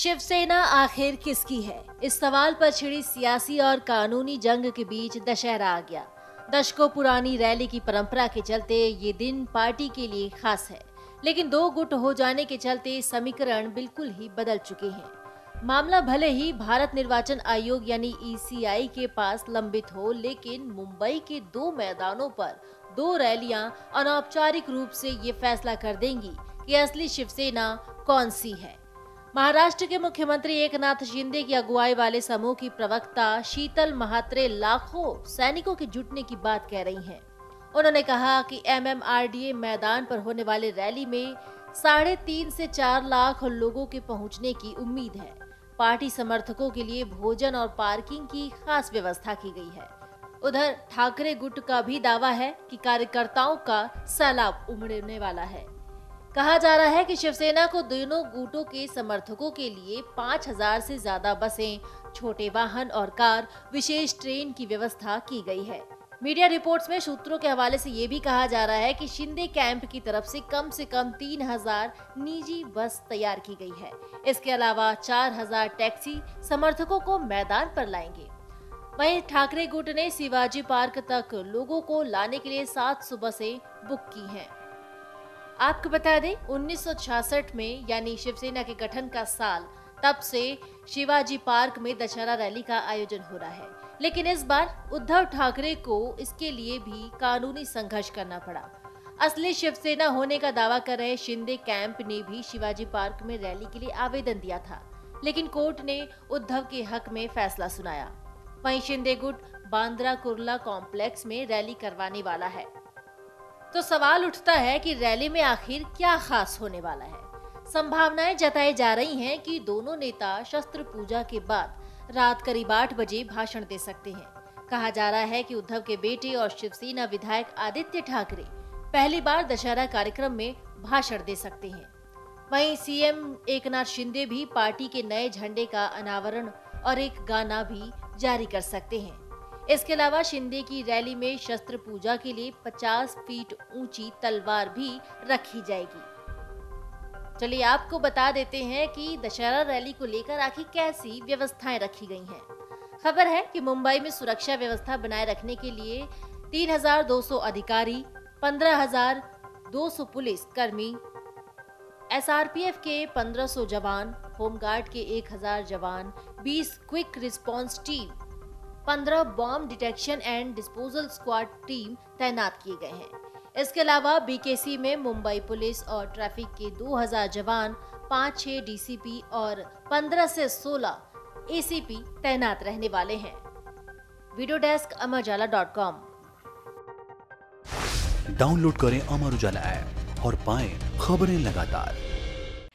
शिवसेना आखिर किसकी है? इस सवाल पर छिड़ी सियासी और कानूनी जंग के बीच दशहरा आ गया। दशकों पुरानी रैली की परंपरा के चलते ये दिन पार्टी के लिए खास है, लेकिन दो गुट हो जाने के चलते समीकरण बिल्कुल ही बदल चुके हैं। मामला भले ही भारत निर्वाचन आयोग यानी ईसीआई के पास लंबित हो, लेकिन मुंबई के दो मैदानों पर दो रैलियां अनौपचारिक रूप से ये फैसला कर देंगी कि असली शिवसेना कौन सी है। महाराष्ट्र के मुख्यमंत्री एकनाथ शिंदे की अगुवाई वाले समूह की प्रवक्ता शीतल महात्रे लाखों सैनिकों के जुटने की बात कह रही हैं। उन्होंने कहा कि एमएमआरडीए मैदान पर होने वाले रैली में 3.5 से 4 लाख लोगों के पहुंचने की उम्मीद है। पार्टी समर्थकों के लिए भोजन और पार्किंग की खास व्यवस्था की गई है। उधर ठाकरे गुट का भी दावा है कि कार्यकर्ताओं का सैलाब उमड़ने वाला है। कहा जा रहा है कि शिवसेना को दोनों गुटों के समर्थकों के लिए 5000 से ज्यादा बसें, छोटे वाहन और कार, विशेष ट्रेन की व्यवस्था की गई है। मीडिया रिपोर्ट्स में सूत्रों के हवाले से ये भी कहा जा रहा है कि शिंदे कैंप की तरफ से कम 3000 निजी बस तैयार की गई है। इसके अलावा 4000 टैक्सी समर्थकों को मैदान पर लाएंगे। वहीं ठाकरे गुट ने शिवाजी पार्क तक लोगों को लाने के लिए 700 बसें बुक की है। आपको बता दें 1966 में यानी शिवसेना के गठन का साल, तब से शिवाजी पार्क में दशहरा रैली का आयोजन हो रहा है, लेकिन इस बार उद्धव ठाकरे को इसके लिए भी कानूनी संघर्ष करना पड़ा। असली शिवसेना होने का दावा कर रहे शिंदे कैंप ने भी शिवाजी पार्क में रैली के लिए आवेदन दिया था, लेकिन कोर्ट ने उद्धव के हक में फैसला सुनाया। वहीं शिंदे गुट बांद्रा कुर्ला कॉम्प्लेक्स में रैली करवाने वाला है, तो सवाल उठता है कि रैली में आखिर क्या खास होने वाला है। संभावनाएं जताई जा रही हैं कि दोनों नेता शस्त्र पूजा के बाद रात करीब 8 बजे भाषण दे सकते हैं। कहा जा रहा है कि उद्धव के बेटे और शिवसेना विधायक आदित्य ठाकरे पहली बार दशहरा कार्यक्रम में भाषण दे सकते हैं। वहीं सीएम एकनाथ शिंदे भी पार्टी के नए झंडे का अनावरण और एक गाना भी जारी कर सकते हैं। इसके अलावा शिंदे की रैली में शस्त्र पूजा के लिए 50 फीट ऊंची तलवार भी रखी जाएगी। चलिए आपको बता देते हैं कि दशहरा रैली को लेकर आखिर कैसी व्यवस्थाएं रखी गई हैं। खबर है कि मुंबई में सुरक्षा व्यवस्था बनाए रखने के लिए 3200 अधिकारी, 15200 पुलिस कर्मी, एसआरपीएफ के 1500 जवान, होमगार्ड के 1000 जवान, 20 quick response team, 15 bomb detection and disposal squad team तैनात किए गए हैं। इसके अलावा बीकेसी में मुंबई पुलिस और ट्रैफिक के 2000 जवान, 5-6 डीसीपी और 15 से 16 एसीपी तैनात रहने वाले हैं। Video desk amarujala.com। डाउनलोड करें अमर उजाला ऐप और पाएं खबरें लगातार।